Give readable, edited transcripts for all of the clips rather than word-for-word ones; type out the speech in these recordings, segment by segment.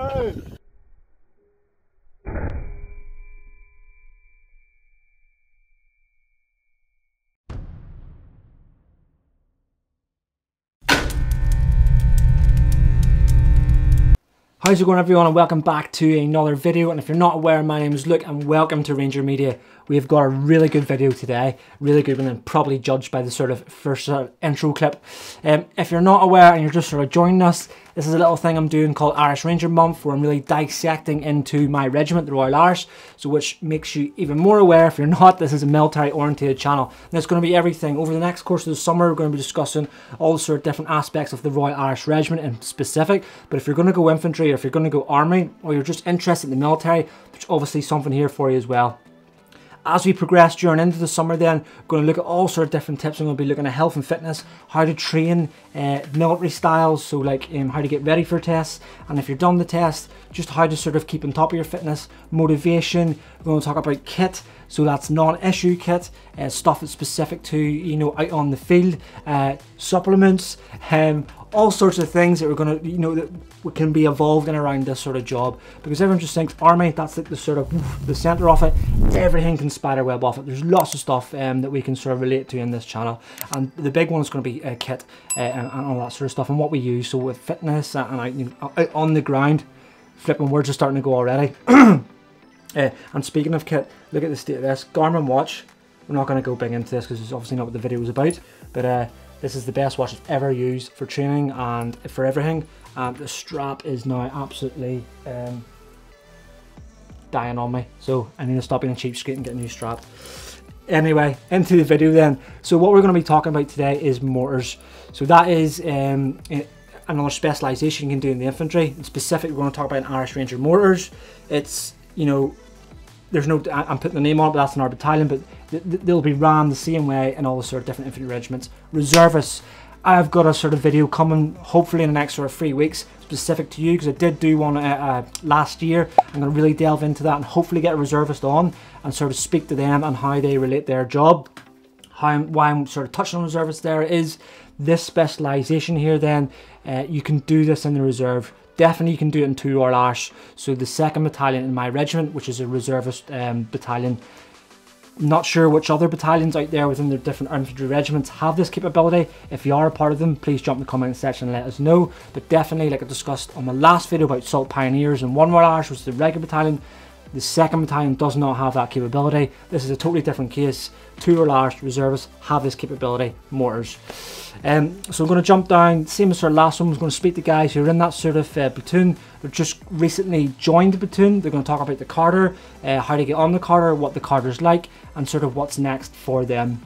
Hey! How's it going, everyone, and welcome back to another video. And if you're not aware, my name is Luke and welcome to Ranger Media. We've got a really good video today, really good one, and probably judged by the sort of first intro clip. If you're not aware and you're just sort of joining us, this is a little thing I'm doing called Irish Ranger Month, where I'm really dissecting into my regiment, the Royal Irish, so which makes you even more aware. If you're not, this is a military-oriented channel, and it's going to be everything. Over the next course of the summer, we're going to be discussing all sort of different aspects of the Royal Irish Regiment in specific, but if you're going to go infantry, or if you're going to go army, or you're just interested in the military, there's obviously something here for you as well. As we progress during into the summer then, we're going to look at all sort of different tips. I'm going to be looking at health and fitness, how to train, military styles, so like how to get ready for tests, and if you're done the test, just how to sort of keep on top of your fitness, motivation. We're going to talk about kit, so that's non-issue kit, stuff that's specific to, you know, out on the field, supplements, all sorts of things that we're going to, you know, that can be evolved in around this sort of job, because everyone just thinks army, that's like the sort of the center of it, everything can spider web off it. There's lots of stuff that we can sort of relate to in this channel, and the big one is going to be kit and all that sort of stuff and what we use, so with fitness and you know, out on the ground. Flipping words are starting to go already. And speaking of kit, look at the state of this Garmin watch. We're not going to go big into this because it's obviously not what the video was about, but this is the best watch I've ever used for training and for everything. And the strap is now absolutely dying on me. So I need to stop being a cheapskate and get a new strap. Anyway, into the video then. So what we're going to be talking about today is mortars. So that is another specialisation you can do in the infantry. In specific, we're going to talk about an Irish Ranger mortars. It's, you know, there's no, I'm putting the name on it, but that's in our battalion, but they'll be ran the same way in all the sort of different infantry regiments. Reservists, I've got a sort of video coming hopefully in the next sort of 3 weeks specific to you, because I did do one last year. I'm going to really delve into that and hopefully get a reservist on and sort of speak to them and how they relate their job. Why I'm sort of touching on reservists there is this specialisation here then. You can do this in the reserve. Definitely you can do it in 2 Royal Irish. So the 2nd Battalion in my regiment, which is a reservist battalion. Not sure which other battalions out there within their different infantry regiments have this capability. If you are a part of them, please jump in the comment section and let us know. But definitely, like I discussed on my last video about Salt Pioneers and 1 Royal Irish, which is the regular battalion, the 2nd Battalion does not have that capability. This is a totally different case. 2 Royal Irish reservists have this capability, mortars. So I'm going to jump down, same as our last one. I'm going to speak to guys who are in that sort of platoon. They've just recently joined the platoon. They're going to talk about the Carter, how to get on the Carter, what the Carter's like, and sort of what's next for them.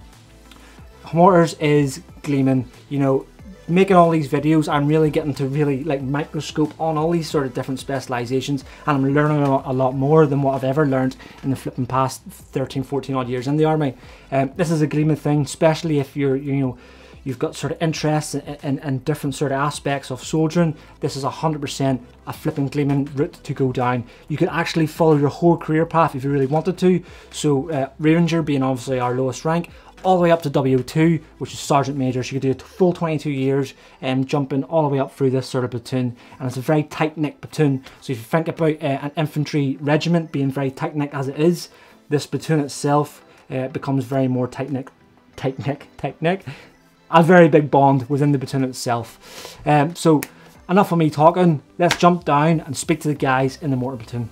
Mortars is gleaming, you know. Making all these videos, I'm really getting to really like microscope on all these sort of different specializations, and I'm learning a lot more than what I've ever learned in the flipping past 13, 14 odd years in the army. This is a gleaming thing, especially if you're, you know, you've got sort of interests in different sort of aspects of soldiering. This is 100% a flipping gleaming route to go down. You could actually follow your whole career path if you really wanted to. So Ranger being obviously our lowest rank, all the way up to W02, which is Sergeant Major. So you could do a full 22 years and jumping all the way up through this sort of platoon, and it's a very tight-knit platoon. So if you think about an infantry regiment being very tight-knit as it is, this platoon itself becomes very more tight-knit, a very big bond within the platoon itself. So enough of me talking, let's jump down and speak to the guys in the mortar platoon.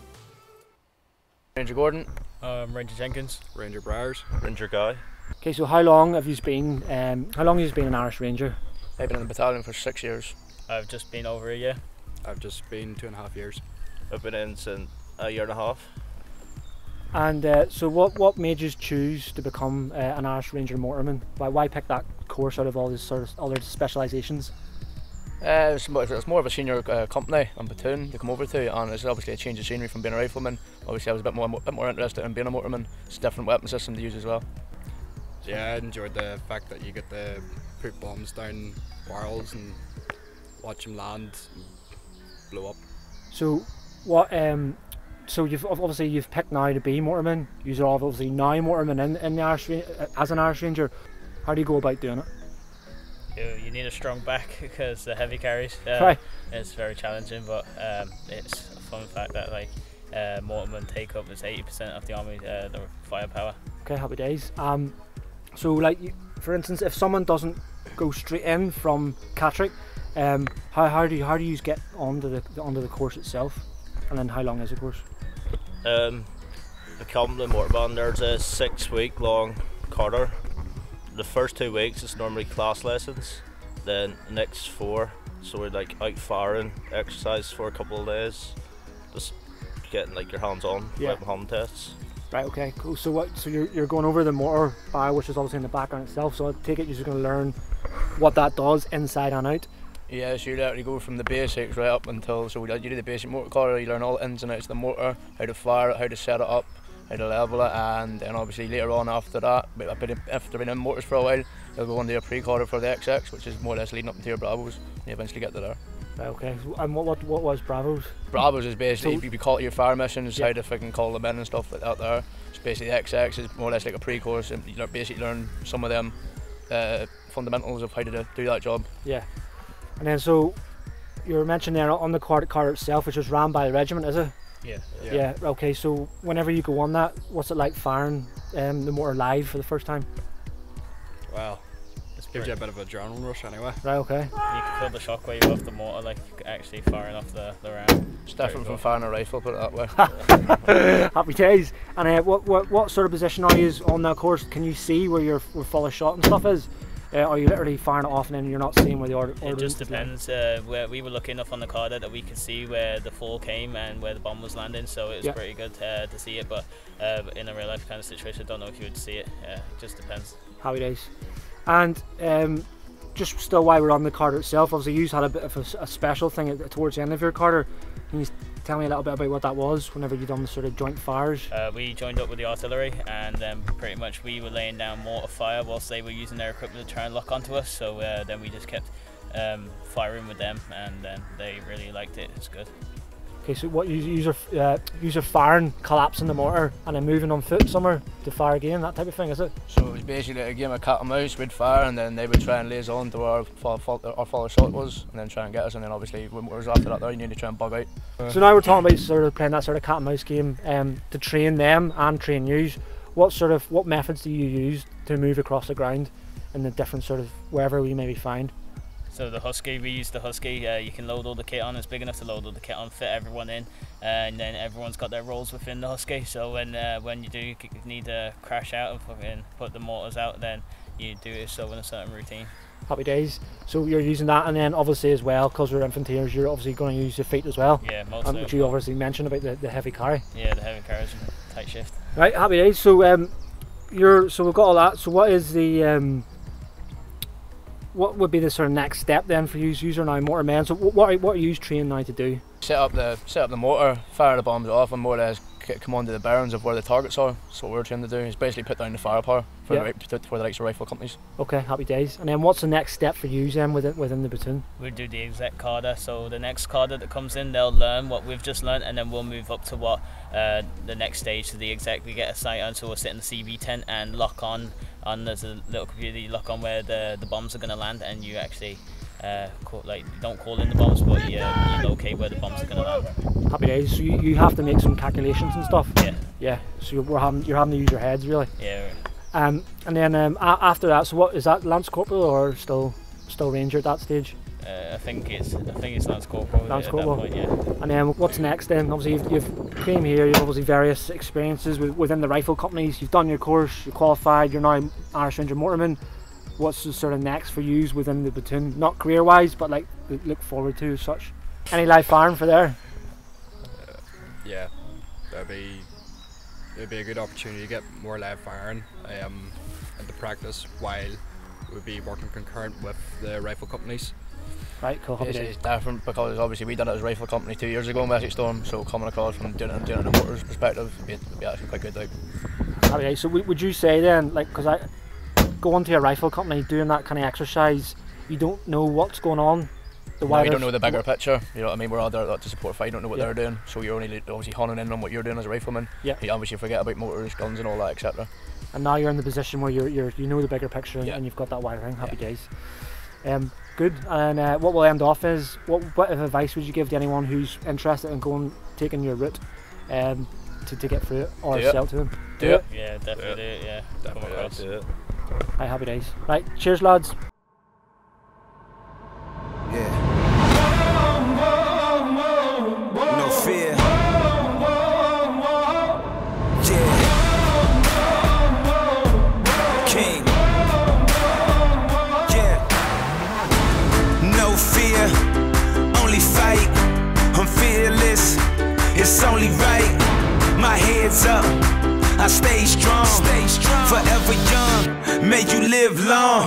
Ranger Gordon. Ranger Jenkins. Ranger Briars. Ranger Guy. Okay, so how long have you been an Irish Ranger? I've been in the battalion for 6 years. I've just been over a year. I've just been 2.5 years. I've been in since a year and a half. And so what made you choose to become an Irish Ranger mortarman? Why pick that course out of all these sort of other specialisations? It's more of a senior company and platoon to come over to, and it's obviously a change of scenery from being a rifleman. Obviously I was a bit more interested in being a mortarman. It's a different weapon system to use as well. Yeah, I enjoyed the fact that you get to put bombs down barrels and watch them land and blow up. So, what? So you've picked now to be mortarman. You're obviously now mortarman in the Irish as an Irish Ranger. How do you go about doing it? you need a strong back because the heavy carries it's very challenging, but it's a fun fact that like Motorband take up is 80% of the army's the firepower. Okay, happy days. So like for instance, if someone doesn't go straight in from Catterick, how do you get onto the course itself, and then how long is the course? The Cumberland Motorband, there's a 6-week long quarter. The first 2 weeks it's normally class lessons, then the next 4, so we're like out firing, exercise for a couple of days, just getting like your hands on, like home tests. Right, okay, cool. So what? So you're going over the mortar bar, which is obviously in the background itself, so I take it you're just going to learn what that does inside and out? Yeah, so you literally go from the basics right up until, so you do the basic motor quarter, you learn all the ins and outs of the motor, how to fire it, how to set it up, how to level it, and then obviously later on after that, after being in motors for a while, you'll go on to a pre-quarter for the XX, which is more or less leading up into your Bravos, and you eventually get to there. Right, okay, and what was Bravos? Bravos is basically, so, you call it your fire missions, how to fucking call them in and stuff like that there. So basically the XX is more or less like a pre-course, and you basically learn some of them fundamentals of how to do that job. Yeah, and then so, you were mentioning there on the quarter itself, which was ran by the regiment, is it? Yeah, yeah. Yeah. Okay. So whenever you go on that, what's it like firing the motor live for the first time? Wow, this gives you a bit of an adrenaline rush anyway. Right. Okay. You can feel the shockwave off the motor, like actually firing off the round. It's different from firing a rifle, put it that way. Happy days. And what sort of position are you on that course? Can you see where your full of shot and stuff is? Are you literally firing it off and then you're not seeing where the order? It just depends. Where we were lucky enough on the corridor that we could see where the fall came and where the bomb was landing, so it was pretty good to see it. But in a real life kind of situation, I don't know if you would see it. It just depends. How it is. And just still while we're on the corridor itself, obviously you had a bit of a special thing towards the end of your corridor. Can you tell me a little bit about what that was? Whenever you done the sort of joint fires, we joined up with the artillery, and then pretty much we were laying down mortar fire whilst they were using their equipment to try and lock onto us. So then we just kept firing with them, and then they really liked it. It's good. Okay, so what user firing, collapsing the mortar, and then moving on foot somewhere to fire again, that type of thing, is it? So it was basically a game of cat and mouse. We'd fire, and then they would try and laze on to where our follow shot was, and then try and get us, and then obviously when it was after that, you need to try and bug out. So now we're talking about sort of playing that sort of cat and mouse game to train them and train you. What methods do you use to move across the ground in the different sort of wherever we may be found? So the Husky, we use the Husky, you can load all the kit on, it's big enough to load all the kit on, fit everyone in, and then everyone's got their roles within the Husky, so when you do need to crash out and put the mortars out, then you do it so in a certain routine. Happy days. So you're using that, and then obviously as well, because we're infantryers, you're obviously going to use your feet as well. Yeah, mostly. Which you obviously mentioned about the heavy carry. Yeah, the heavy carry is a tight shift. Right, happy days. So so we've got all that, so what is the... what would be the sort of next step then for you, user now motorman? So what are you trained now to do? Set up the motor, fire the bombs off, and more or less come onto the bearings of where the targets are. So what we're trained to do is basically put down the firepower for the likes of rifle companies. Okay, happy days. And then what's the next step for you then within the platoon? We'll do the exact cadre. So the next cadre that comes in, they'll learn what we've just learned, and then we'll move up to what the next stage to the exact. We get a sight on, so we'll sit in the CB tent and lock on. And there's a little computer you lock on where the bombs are going to land, and you actually don't call in the bombs, but you locate where the bombs are going to land. Happy days. So you have to make some calculations and stuff. Yeah. Yeah. So you're having to use your heads really. Yeah. Right. And then after that, so what is that, Lance Corporal or still Ranger at that stage? I think it's Lance Corporal. Lance Corporal. At that point, yeah. And then what's next then? Obviously you've came here, you've obviously various experiences within the rifle companies, you've done your course, you're qualified, you're now Irish Ranger Motorman. What's the sort of next for you within the platoon? Not career wise, but like look forward to as such. Any live firing for there? Yeah, it'd be a good opportunity to get more live firing and to practice while we'll be working concurrent with the rifle companies. Right, cool. It's different because obviously we done it as a rifle company 2 years ago in West East Storm, so coming across from doing it in a motor's perspective would be actually quite good. Alright, so would you say then, like, because I go onto a rifle company doing that kind of exercise, you don't know what's going on. You don't know the bigger picture, you know what I mean? We're all there to support a fight, you don't know what they're doing, so you're only obviously honing in on what you're doing as a rifleman. Yeah. You obviously forget about motors, guns and all that, etc. And now you're in the position where you know the bigger picture and you've got that wider thing. Happy days. Good. And what we'll end off is, what advice would you give to anyone who's interested in taking your route to get through it, or sell to them? Do it. Yeah, definitely do it. Yeah, definitely come across. Do it. Right, happy days. Right, cheers, lads. Yeah. No fear. It's only right, my head's up, I stay strong, forever young, may you live long,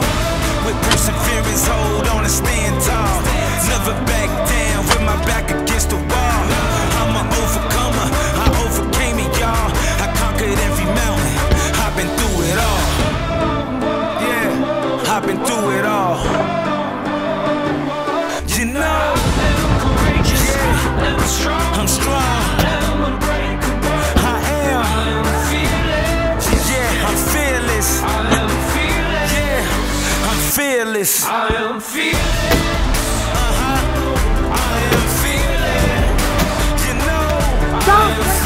with perseverance, hold on and stand tall, never back down, with my back against the wall, I'm an overcomer, I overcame it y'all, I conquered every mountain, I've been through it all, yeah, I've been through it all, you know, I'm strong, I am fearless, yeah, I'm fearless, yeah, I'm fearless, I am fearless, you know, I am fearless.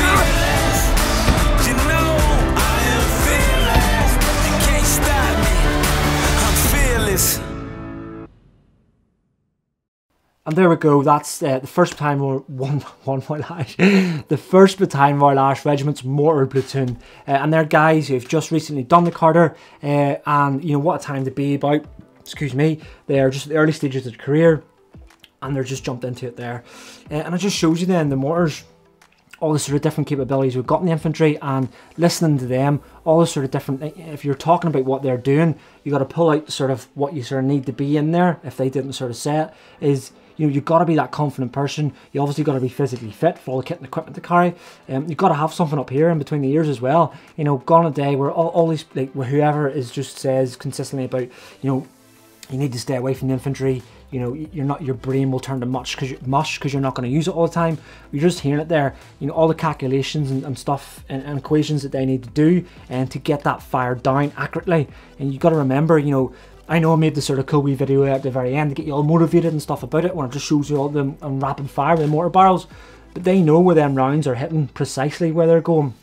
And there we go, that's the first time Royal Irish Regiment's Mortar Platoon. And they're guys who've just recently done the Carter, and you know what a time to be about, excuse me, they're just at the early stages of their career, and they're just jumped into it there. And it just shows you then the mortars, all the sort of different capabilities we've got in the infantry, and listening to them, all the sort of different, if you're talking about what they're doing, you got to pull out sort of what you sort of need to be in there, if they didn't sort of say it, is, you know, you've got to be that confident person. You obviously got to be physically fit for all the kit and equipment to carry. You've got to have something up here in between the ears as well. You know, gone a day where all these, like, where whoever is just says consistently about, you know, you need to stay away from the infantry. You know, you're not, your brain will turn to mush because you're not going to use it all the time. You're just hearing it there. You know, all the calculations and stuff and equations that they need to do and to get that fire down accurately. And you've got to remember, you know, I know I made this sort of cool wee video at the very end to get you all motivated and stuff about it, when it just shows you all them and rapid fire with the mortar barrels, but they know where them rounds are hitting precisely where they're going.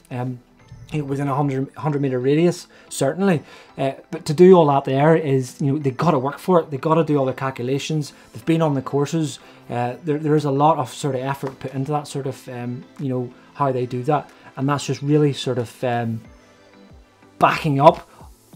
Within a 100 meter radius, certainly. But to do all that there is, you know, they've got to work for it. They've got to do all the calculations. They've been on the courses. There is a lot of sort of effort put into that sort of, you know, how they do that. And that's just really sort of backing up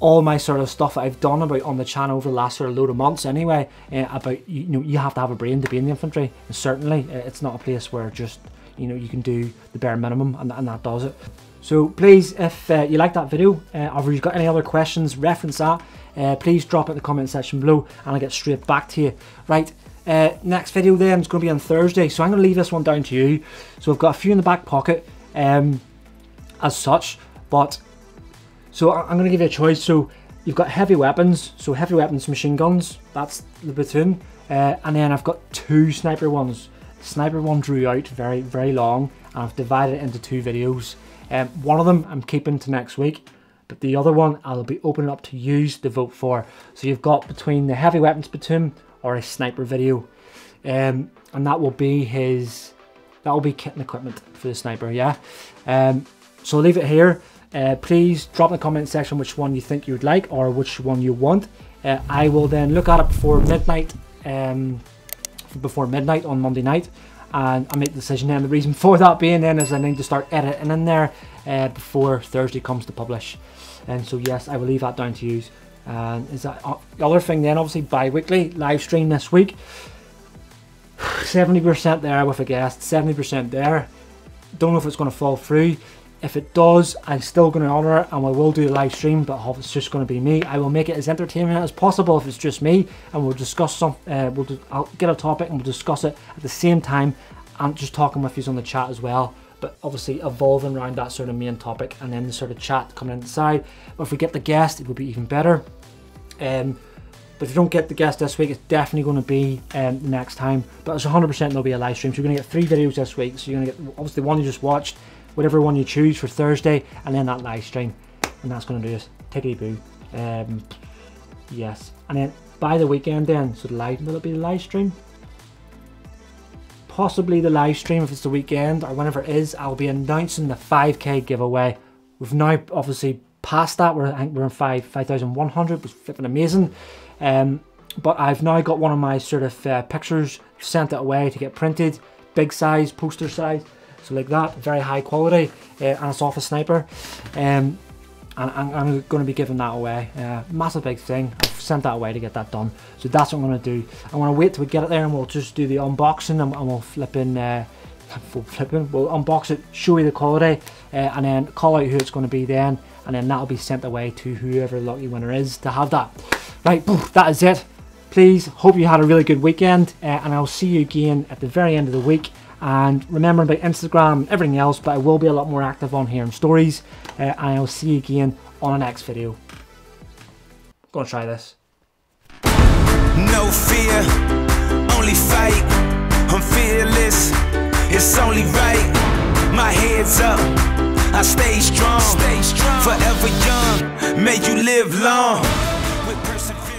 all my sort of stuff that I've done about on the channel over the last sort of load of months anyway, about, you know, you have to have a brain to be in the infantry, and certainly it's not a place where just, you know, you can do the bare minimum and that does it. So please, if you like that video, or if you've got any other questions, reference that, please drop it in the comment section below and I'll get straight back to you. Right, next video then is going to be on Thursday, so I'm going to leave this one down to you. So I've got a few in the back pocket as such, but so I'm going to give you a choice. So you've got heavy weapons, so heavy weapons machine guns, that's the platoon, and then I've got two sniper ones. The sniper one drew out very, very long, and I've divided it into two videos. One of them I'm keeping to next week, but the other one I'll be opening up to use to vote for. So you've got between the heavy weapons platoon or a sniper video, and that will be kit and equipment for the sniper, yeah. So I'll leave it here. Please drop in the comment section which one you think you would like or which one you want. I will then look at it before midnight on Monday night, and I make the decision then. The reason for that being then is I need to start editing in there before Thursday comes to publish, and so yes, I will leave that down to you. And is that the other thing then, obviously bi-weekly live stream this week, 70% there with a guest, 70% there. Don't know if it's going to fall through. If it does, I'm still going to honour it and I will do a live stream, but it's just going to be me. I will make it as entertaining as possible if it's just me, and we'll discuss some, I'll get a topic and we'll discuss it at the same time, and just talking with you on the chat as well, but obviously evolving around that sort of main topic and then the sort of chat coming inside. But if we get the guest, it would be even better. But if you don't get the guest this week, it's definitely going to be next time, but it's 100% there'll be a live stream. So you're going to get three videos this week, so you're going to get obviously one you just watched, whatever one you choose for Thursday, and then that live stream, and that's going to do us. Tickety boo. Yes, and then by the weekend then, so the live, will it be the live stream? Possibly the live stream if it's the weekend or whenever it is, I'll be announcing the 5k giveaway. We've now obviously past that, I think we're in 5,100, which is flipping amazing. But I've now got one of my sort of pictures, sent it away to get printed, big size, poster size, so like that, very high quality, and it's off a sniper. And I'm going to be giving that away, massive big thing. I've sent that away to get that done, so that's what I'm going to do. I'm going to wait till we get it there and we'll just do the unboxing and we'll we'll unbox it, show you the quality, and then call out who it's going to be then, and then that'll be sent away to whoever the lucky winner is to have that. Right, that is it. Please, hope you had a really good weekend, and I'll see you again at the very end of the week. And remember about Instagram and everything else, but I will be a lot more active on here in stories, and I'll see you again on the next video. Gonna try this. No fear, only fight. I'm fearless, it's only right. My head's up, I stay strong. Forever young, may you live long. With perseverance.